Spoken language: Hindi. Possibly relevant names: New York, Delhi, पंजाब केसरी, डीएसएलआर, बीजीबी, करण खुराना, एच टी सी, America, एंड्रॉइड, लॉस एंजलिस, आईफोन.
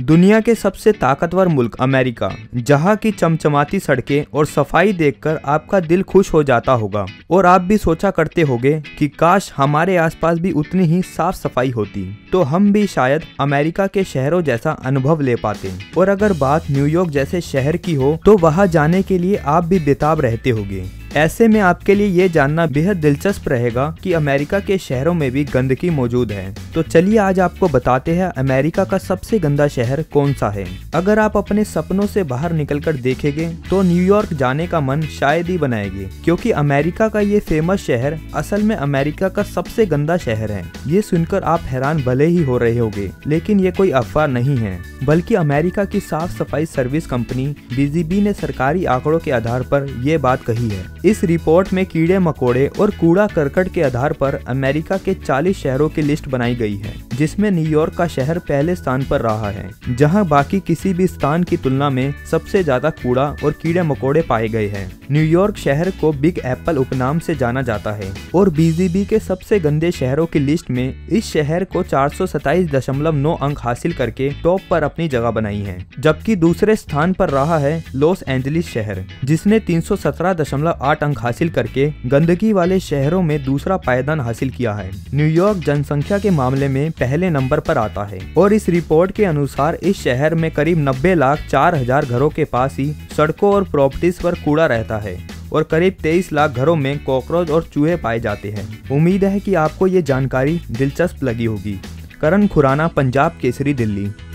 दुनिया के सबसे ताकतवर मुल्क अमेरिका, जहां की चमचमाती सड़कें और सफाई देखकर आपका दिल खुश हो जाता होगा और आप भी सोचा करते होगे कि काश हमारे आसपास भी उतनी ही साफ सफाई होती तो हम भी शायद अमेरिका के शहरों जैसा अनुभव ले पाते। और अगर बात न्यूयॉर्क जैसे शहर की हो तो वहां जाने के लिए आप भी बेताब रहते होगे। ऐसे में आपके लिए ये जानना बेहद दिलचस्प रहेगा कि अमेरिका के शहरों में भी गंदगी मौजूद है। तो चलिए आज आपको बताते हैं अमेरिका का सबसे गंदा शहर कौन सा है। अगर आप अपने सपनों से बाहर निकलकर देखेंगे तो न्यूयॉर्क जाने का मन शायद ही बनाएगी, क्योंकि अमेरिका का ये फेमस शहर असल में अमेरिका का सबसे गंदा शहर है। ये सुनकर आप हैरान भले ही हो रहे होंगे, लेकिन ये कोई अफवाह नहीं है, बल्कि अमेरिका की साफ सफाई सर्विस कंपनी बीजीबी ने सरकारी आंकड़ों के आधार पर ये बात कही है। इस रिपोर्ट में कीड़े मकोड़े और कूड़ा करकट के आधार पर अमेरिका के 40 शहरों की लिस्ट बनाई गई है, जिसमें न्यूयॉर्क का शहर पहले स्थान पर रहा है, जहां बाकी किसी भी स्थान की तुलना में सबसे ज्यादा कूड़ा और कीड़े मकोड़े पाए गए हैं। न्यूयॉर्क शहर को बिग एप्पल उपनाम से जाना जाता है और बीजीबी के सबसे गंदे शहरों की लिस्ट में इस शहर को 427.9 अंक हासिल करके टॉप पर अपनी जगह बनाई है, जबकि दूसरे स्थान पर रहा है लॉस एंजलिस शहर, जिसने 317.8 अंक हासिल करके गंदगी वाले शहरों में दूसरा पायदान हासिल किया है। न्यूयॉर्क जनसंख्या के मामले में पहले नंबर पर आता है और इस रिपोर्ट के अनुसार इस शहर में करीब 90,04,000 घरों के पास ही सड़कों और प्रॉपर्टीज पर कूड़ा रहता है और करीब 23 लाख घरों में कॉकरोच और चूहे पाए जाते हैं। उम्मीद है कि आपको ये जानकारी दिलचस्प लगी होगी। करण खुराना, पंजाब केसरी, दिल्ली।